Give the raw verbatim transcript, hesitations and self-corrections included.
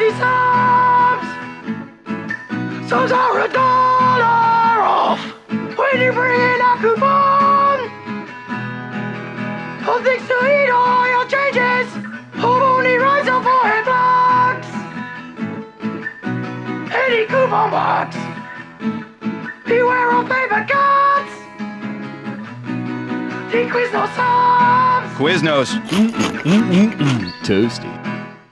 thirty subs! Subs are a dollar off when you bring in a coupon! For things to eat or your changes, home only rides are for head blocks! Any coupon box, beware of paper cuts! The Quiznos subs! Quiznos! Mm-mm-mm-mm. Toasty.